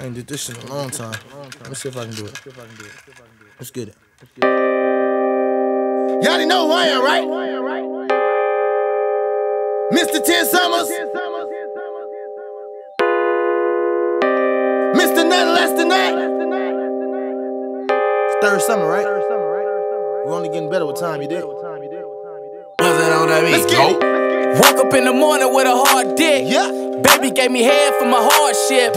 I ain't did this in a long time. Let's see if I can do it. Let's get it. Y'all didn't know who I am, right? Mr. 10 Summers. Mr. Nothing Less Than That. It's third summer, right? We're only getting better with time, you did. Let's get it. Woke up in the morning with a hard dick. Yeah. Baby gave me head for my hardship.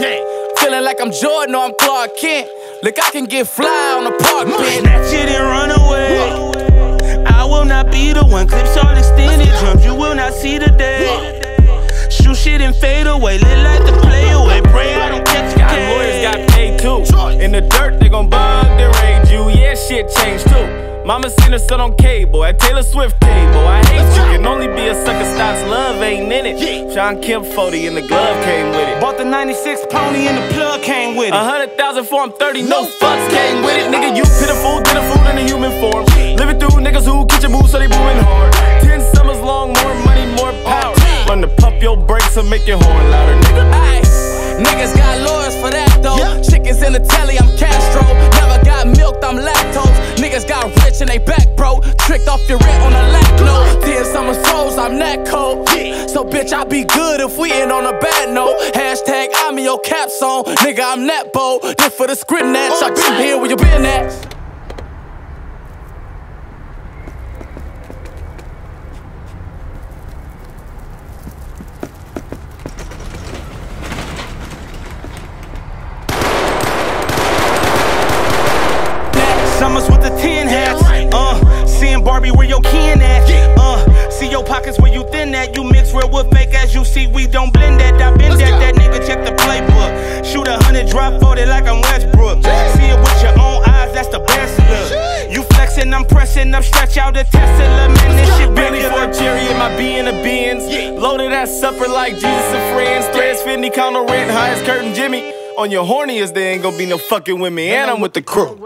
Feeling like I'm Jordan or I'm Clark Kent. Look, I can get fly on the park bench. Snatch it and run away. I will not be the one. Clips all extended, drums you will not see today. Shoot shit and fade away. Lit like the play away. Pray I don't catch a case. Got lawyers, got paid too. In the dirt, they gon' bug, they rage you. Yeah, shit changed too. Mama seen her son on cable, at Taylor Swift cable. I hate you, can only be a sucker, stops, love ain't in it. John Kemp 40 and the glove came with it. Bought the 96 pony and the plug came with it. 100,000 for him 30, no fucks came with it. Nigga, you pitiful, pitiful in a human form. Living through niggas who catch your moves so they moving hard. 10 summers long, more money, more power. Learn to pump your brakes and make your horn louder, nigga. Niggas got lawyers for that though. Chickens in the telly, I'm Castro. Never got milked, I'm lactose. Niggas got rich and they back, bro. Tricked off your rent on a lack note. Did summer souls, I'm that cold. So bitch, I be good if we end on a bad note. Hashtag I'm in your cap song. Nigga, I'm that bold. This for the script match. I been here where you been at. Summers with the 10 hats, seeing Barbie where your kin at, see your pockets where you thin at. You mix real with fake as you see, we don't blend that. I bend that, that nigga check the playbook. Shoot 100, drop 40 like I'm Westbrook. See it with your own eyes, that's the best look. You flexing, I'm pressing, I'm stretch out a Tesla. Man, this shit really for a chariot, my B in the Benz. Loaded at supper like Jesus and friends. Threads 50 count on rent, high as curtain Jimmy. On your horniest, there ain't gonna be no fucking with me, and I'm with the crew.